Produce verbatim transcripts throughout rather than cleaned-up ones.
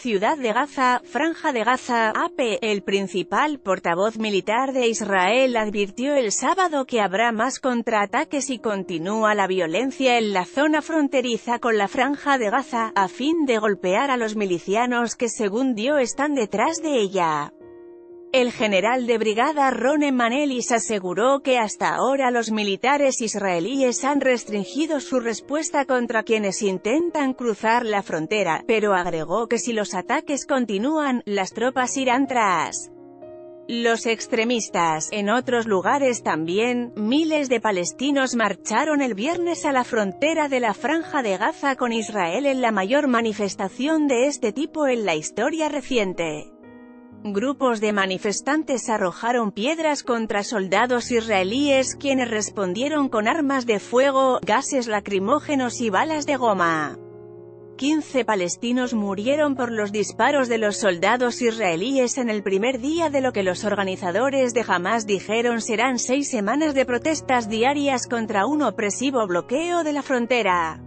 Ciudad de Gaza, Franja de Gaza, A P, el principal portavoz militar de Israel advirtió el sábado que habrá más contraataques si continúa la violencia en la zona fronteriza con la Franja de Gaza, a fin de golpear a los milicianos que según dio están detrás de ella. El general de brigada Ronen Manelis aseguró que hasta ahora los militares israelíes han restringido su respuesta contra quienes intentan cruzar la frontera, pero agregó que si los ataques continúan, las tropas irán tras los extremistas. En otros lugares también, miles de palestinos marcharon el viernes a la frontera de la Franja de Gaza con Israel en la mayor manifestación de este tipo en la historia reciente. Grupos de manifestantes arrojaron piedras contra soldados israelíes quienes respondieron con armas de fuego, gases lacrimógenos y balas de goma. quince palestinos murieron por los disparos de los soldados israelíes en el primer día de lo que los organizadores de Hamas dijeron serán seis semanas de protestas diarias contra un opresivo bloqueo de la frontera.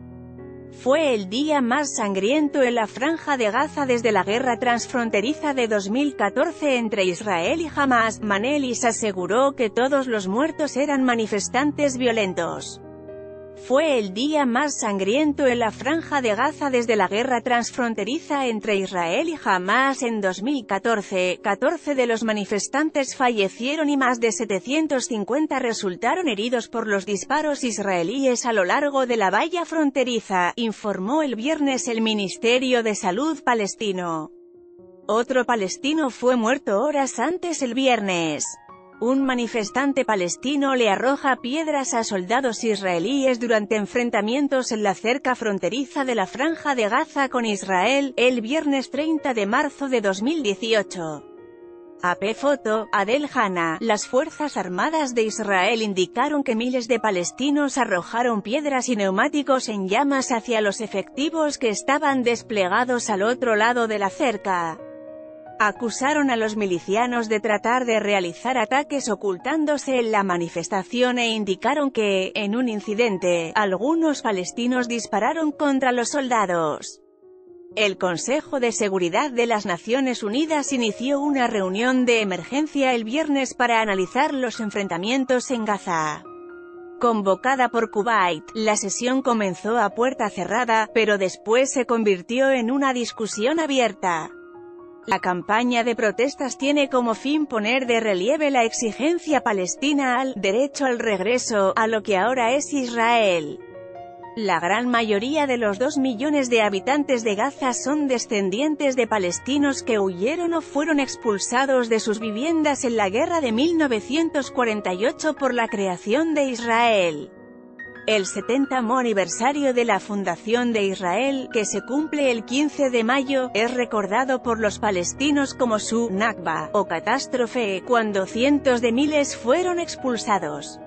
Fue el día más sangriento en la Franja de Gaza desde la guerra transfronteriza de dos mil catorce entre Israel y Hamas. Manelis aseguró que todos los muertos eran manifestantes violentos. Fue el día más sangriento en la Franja de Gaza desde la guerra transfronteriza entre Israel y Hamas en dos mil catorce, catorce de los manifestantes fallecieron y más de setecientos cincuenta resultaron heridos por los disparos israelíes a lo largo de la valla fronteriza, informó el viernes el Ministerio de Salud palestino. Otro palestino fue muerto horas antes el viernes. Un manifestante palestino le arroja piedras a soldados israelíes durante enfrentamientos en la cerca fronteriza de la Franja de Gaza con Israel, el viernes treinta de marzo de dos mil dieciocho. A P Foto, Adel Hanna. Las Fuerzas Armadas de Israel indicaron que miles de palestinos arrojaron piedras y neumáticos en llamas hacia los efectivos que estaban desplegados al otro lado de la cerca. Acusaron a los milicianos de tratar de realizar ataques ocultándose en la manifestación e indicaron que, en un incidente, algunos palestinos dispararon contra los soldados. El Consejo de Seguridad de las Naciones Unidas inició una reunión de emergencia el viernes para analizar los enfrentamientos en Gaza. Convocada por Kuwait, la sesión comenzó a puerta cerrada, pero después se convirtió en una discusión abierta. La campaña de protestas tiene como fin poner de relieve la exigencia palestina al «derecho al regreso» a lo que ahora es Israel. La gran mayoría de los dos millones de habitantes de Gaza son descendientes de palestinos que huyeron o fueron expulsados de sus viviendas en la guerra de mil novecientos cuarenta y ocho por la creación de Israel. El setentavo aniversario de la fundación de Israel, que se cumple el quince de mayo, es recordado por los palestinos como su Nakba, o catástrofe, cuando cientos de miles fueron expulsados.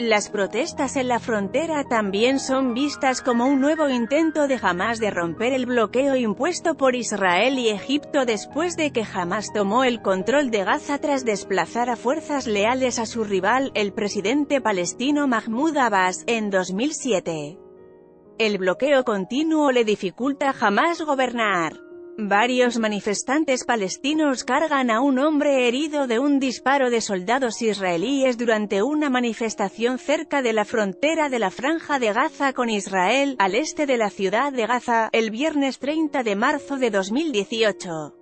Las protestas en la frontera también son vistas como un nuevo intento de Hamas de romper el bloqueo impuesto por Israel y Egipto después de que Hamas tomó el control de Gaza tras desplazar a fuerzas leales a su rival, el presidente palestino Mahmoud Abbas, en dos mil siete. El bloqueo continuo le dificulta a Hamas gobernar. Varios manifestantes palestinos cargan a un hombre herido de un disparo de soldados israelíes durante una manifestación cerca de la frontera de la Franja de Gaza con Israel, al este de la ciudad de Gaza, el viernes treinta de marzo de dos mil dieciocho.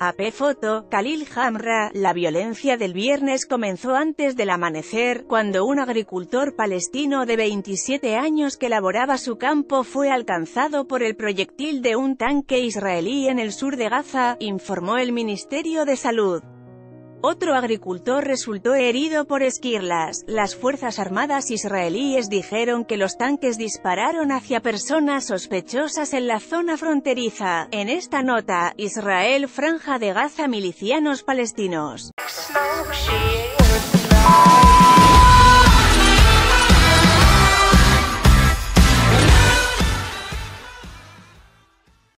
A P Foto, Khalil Hamra. La violencia del viernes comenzó antes del amanecer, cuando un agricultor palestino de veintisiete años que laboraba su campo fue alcanzado por el proyectil de un tanque israelí en el sur de Gaza, informó el Ministerio de Salud. Otro agricultor resultó herido por esquirlas. Las Fuerzas Armadas israelíes dijeron que los tanques dispararon hacia personas sospechosas en la zona fronteriza. En esta nota, Israel, Franja de Gaza, milicianos palestinos.